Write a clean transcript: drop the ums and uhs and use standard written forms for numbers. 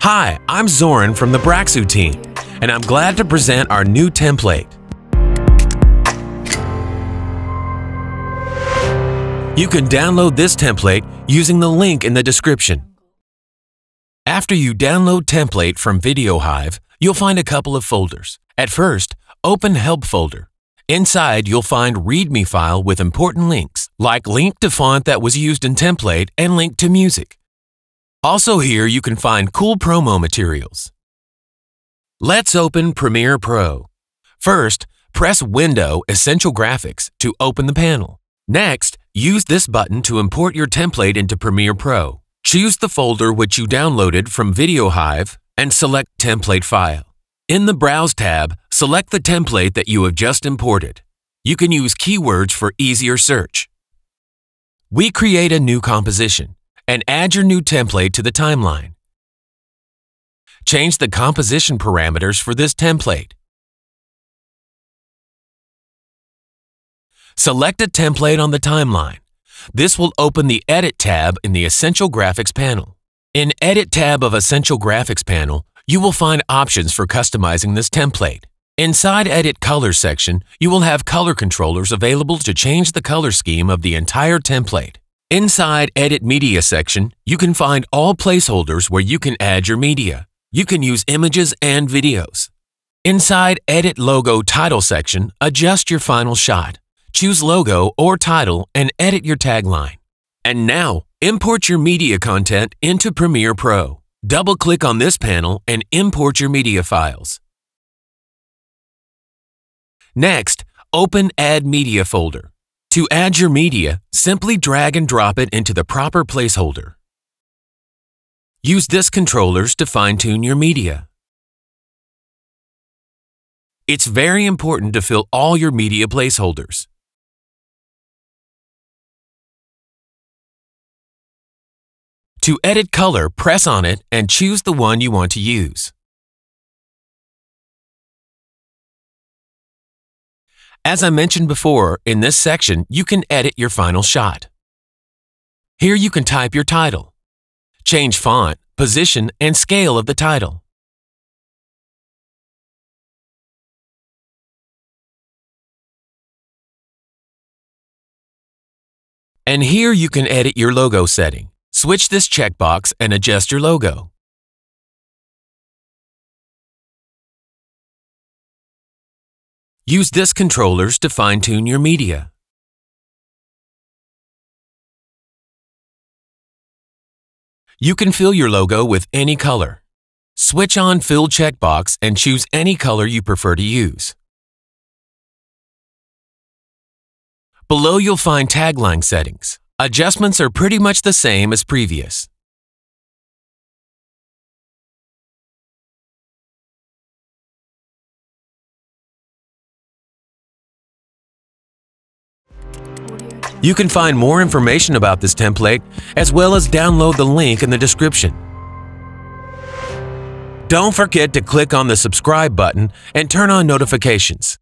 Hi, I'm Zoran from the Braxu team, and I'm glad to present our new template. You can download this template using the link in the description. After you download template from VideoHive, you'll find a couple of folders. At first, open Help folder. Inside, you'll find README file with important links, like link to font that was used in template and link to music. Also here you can find cool promo materials. Let's open Premiere Pro. First, press Window Essential Graphics to open the panel. Next, use this button to import your template into Premiere Pro. Choose the folder which you downloaded from VideoHive and select Template File. In the Browse tab, select the template that you have just imported. You can use keywords for easier search. We create a new composition and add your new template to the timeline. Change the composition parameters for this template. Select a template on the timeline. This will open the Edit tab in the Essential Graphics panel. In Edit tab of Essential Graphics panel, you will find options for customizing this template. Inside Edit Color section, you will have color controllers available to change the color scheme of the entire template. Inside Edit Media section, you can find all placeholders where you can add your media. You can use images and videos. Inside Edit Logo Title section, adjust your final shot. Choose logo or title and edit your tagline. And now, import your media content into Premiere Pro. Double-click on this panel and import your media files. Next, open Add Media folder. To add your media, simply drag and drop it into the proper placeholder. Use this controllers to fine-tune your media. It's very important to fill all your media placeholders. To edit color, press on it and choose the one you want to use. As I mentioned before, in this section, you can edit your final shot. Here you can type your title, change font, position, and scale of the title. And here you can edit your logo setting. Switch this checkbox and adjust your logo. Use this controllers to fine-tune your media. You can fill your logo with any color. Switch on Fill checkbox and choose any color you prefer to use. Below you'll find tagline settings. Adjustments are pretty much the same as previous. You can find more information about this template, as well as download the link in the description. Don't forget to click on the subscribe button and turn on notifications.